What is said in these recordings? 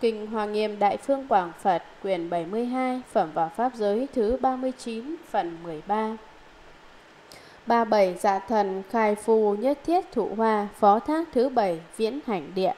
Kinh Hoa Nghiêm Đại Phương Quảng Phật quyển 72, phẩm vào pháp giới thứ 39, phần 13. 37 dạ thần khai phù nhất thiết thụ hoa, phó thác thứ 7 viễn hành địa.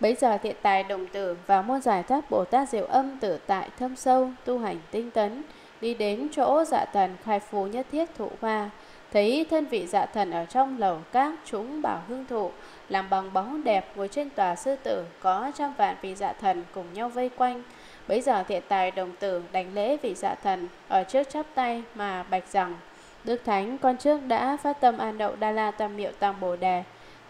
Bấy giờ thiện tài đồng tử vào môn giải thoát Bồ Tát Diệu Âm tử tại thâm sâu, tu hành tinh tấn, đi đến chỗ dạ thần khai phù nhất thiết thụ hoa, thấy thân vị dạ thần ở trong lầu các chúng bảo hương thụ, làm bằng bóng đẹp, ngồi trên tòa sư tử, có 100 vạn vị dạ thần cùng nhau vây quanh. Bấy giờ thiện tài đồng tử đảnh lễ vị dạ thần, ở trước chắp tay mà bạch rằng: Đức Thánh, con trước đã phát tâm An Đậu Đa La tam Miệu Tạng Bồ Đề,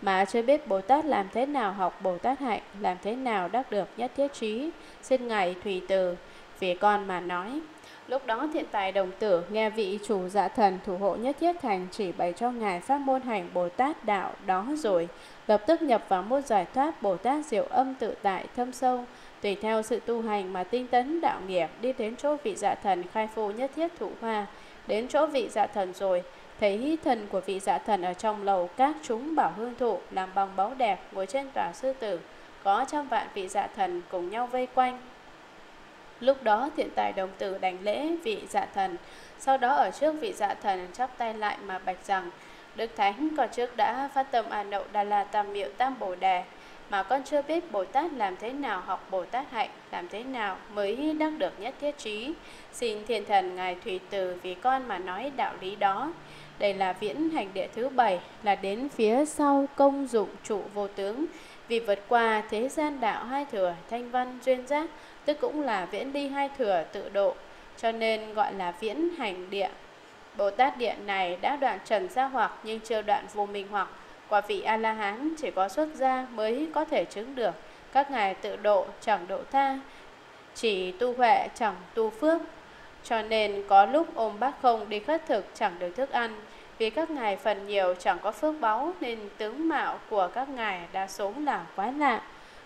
mà chưa biết Bồ Tát làm thế nào học Bồ Tát hạnh, làm thế nào đắc được nhất thiết trí, xin Ngài thủy từ vì con mà nói. Lúc đó thiện tài đồng tử nghe vị chủ dạ thần thủ hộ nhất thiết thành chỉ bày cho Ngài pháp môn hành Bồ Tát đạo đó rồi, lập tức nhập vào môn giải thoát Bồ Tát Diệu Âm tự tại thâm sâu, tùy theo sự tu hành mà tinh tấn đạo nghiệp, đi đến chỗ vị dạ thần khai phù nhất thiết thụ hoa. Đến chỗ vị dạ thần rồi, thấy thần của vị dạ thần ở trong lầu các chúng bảo hương thụ, làm bằng báu đẹp, ngồi trên tòa sư tử, có 100 vạn vị dạ thần cùng nhau vây quanh. Lúc đó thiện tài đồng tử đảnh lễ vị dạ thần, sau đó ở trước vị dạ thần chắp tay lại mà bạch rằng: Đức Thánh, con trước đã phát tâm An Đậu Đa La tam Miệu Tam Bồ Đề, mà con chưa biết Bồ Tát làm thế nào học Bồ Tát hạnh, làm thế nào mới đắc được nhất thiết trí, xin thiên thần Ngài thủy từ vì con mà nói đạo lý đó. Đây là viễn hành địa thứ 7, là đến phía sau công dụng trụ vô tướng, vì vượt qua thế gian đạo 2 thừa thanh văn duyên giác, tức cũng là viễn đi 2 thừa tự độ, cho nên gọi là viễn hành địa. Bồ Tát địa này đã đoạn trần gia hoặc, nhưng chưa đoạn vô minh hoặc. Quả vị A-La-Hán chỉ có xuất gia mới có thể chứng được. Các ngài tự độ chẳng độ tha, chỉ tu huệ chẳng tu phước, cho nên có lúc ôm bát không đi khất thực chẳng được thức ăn. Vì các ngài phần nhiều chẳng có phước báu, nên tướng mạo của các ngài đa số là quái lạ.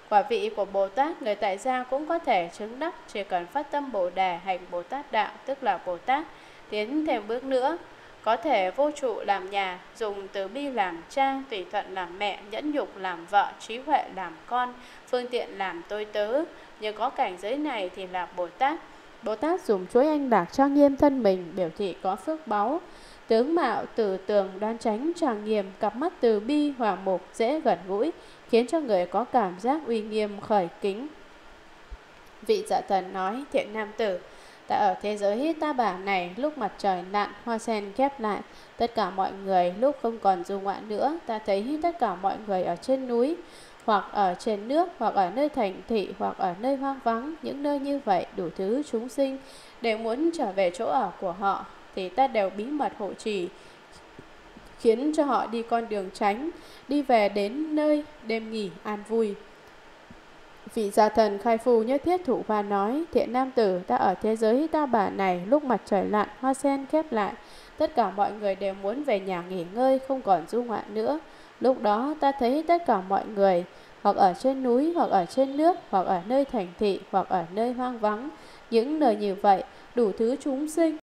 Quả vị của Bồ Tát người tại gia cũng có thể chứng đắc, chỉ cần phát tâm Bồ Đề hành Bồ Tát đạo, tức là Bồ Tát. Tiến thêm bước nữa, có thể vô trụ làm nhà, dùng từ bi làm cha, tùy thuận làm mẹ, nhẫn nhục làm vợ, trí huệ làm con, phương tiện làm tôi tớ. Nhưng có cảnh giới này thì là Bồ Tát. Bồ Tát dùng chuỗi anh bạc trang nghiêm thân mình, biểu thị có phước báu. Tướng mạo từ tường đoan chánh trang nghiêm, cặp mắt từ bi hòa mục, dễ gần gũi, khiến cho người có cảm giác uy nghiêm khởi kính. Vị dạ thần nói: Thiện nam tử, ta ở thế giới ta bà này, lúc mặt trời lặn, hoa sen khép lại, tất cả mọi người lúc không còn du ngoạn nữa, ta thấy tất cả mọi người ở trên núi, hoặc ở trên nước, hoặc ở nơi thành thị, hoặc ở nơi hoang vắng. Những nơi như vậy, đủ thứ chúng sinh đều muốn trở về chỗ ở của họ, thì ta đều bí mật hộ trì, khiến cho họ đi con đường tránh, đi về đến nơi đêm nghỉ an vui. Vị gia thần khai phù nhất thiết thụ hoa nói: Thiện nam tử, ta ở thế giới ta bà này, lúc mặt trời lặn, hoa sen khép lại, tất cả mọi người đều muốn về nhà nghỉ ngơi, không còn du ngoạn nữa. Lúc đó ta thấy tất cả mọi người, hoặc ở trên núi, hoặc ở trên nước, hoặc ở nơi thành thị, hoặc ở nơi hoang vắng. Những nơi như vậy, đủ thứ chúng sinh